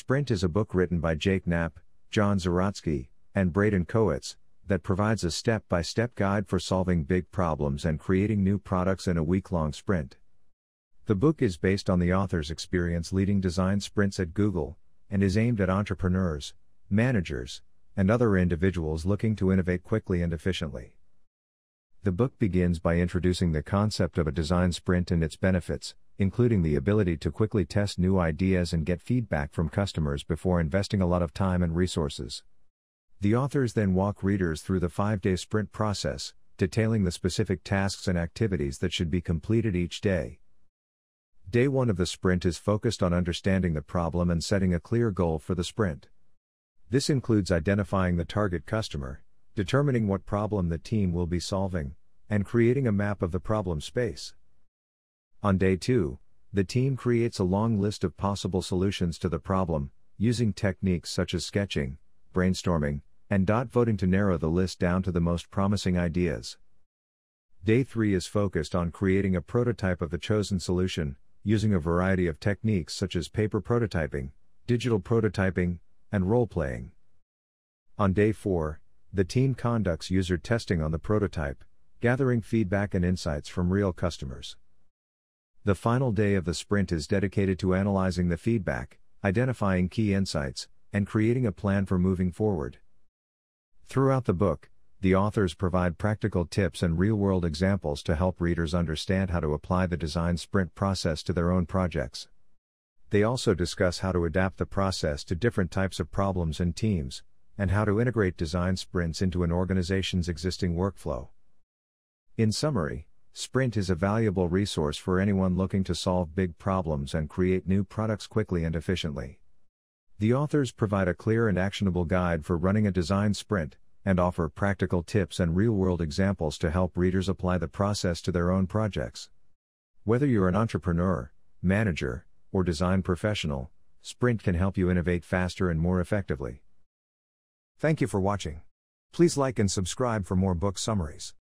Sprint is a book written by Jake Knapp, John Zeratsky, and Braden Kowitz that provides a step-by-step guide for solving big problems and creating new products in a week-long sprint. The book is based on the author's experience leading design sprints at Google, and is aimed at entrepreneurs, managers, and other individuals looking to innovate quickly and efficiently. The book begins by introducing the concept of a design sprint and its benefits, including the ability to quickly test new ideas and get feedback from customers before investing a lot of time and resources. The authors then walk readers through the 5-day sprint process, detailing the specific tasks and activities that should be completed each day. Day 1 of the sprint is focused on understanding the problem and setting a clear goal for the sprint. This includes identifying the target customer, determining what problem the team will be solving, and creating a map of the problem space. On Day 2, the team creates a long list of possible solutions to the problem, using techniques such as sketching, brainstorming, and voting to narrow the list down to the most promising ideas. Day 3 is focused on creating a prototype of the chosen solution, using a variety of techniques such as paper prototyping, digital prototyping, and role-playing. On Day 4, the team conducts user testing on the prototype, gathering feedback and insights from real customers. The final day of the sprint is dedicated to analyzing the feedback, identifying key insights, and creating a plan for moving forward. Throughout the book, the authors provide practical tips and real-world examples to help readers understand how to apply the design sprint process to their own projects. They also discuss how to adapt the process to different types of problems and teams, and how to integrate design sprints into an organization's existing workflow. In summary, Sprint is a valuable resource for anyone looking to solve big problems and create new products quickly and efficiently. The authors provide a clear and actionable guide for running a design sprint, and offer practical tips and real-world examples to help readers apply the process to their own projects. Whether you're an entrepreneur, manager, or design professional, Sprint can help you innovate faster and more effectively. Thank you for watching. Please like and subscribe for more book summaries.